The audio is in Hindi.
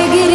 आएगी।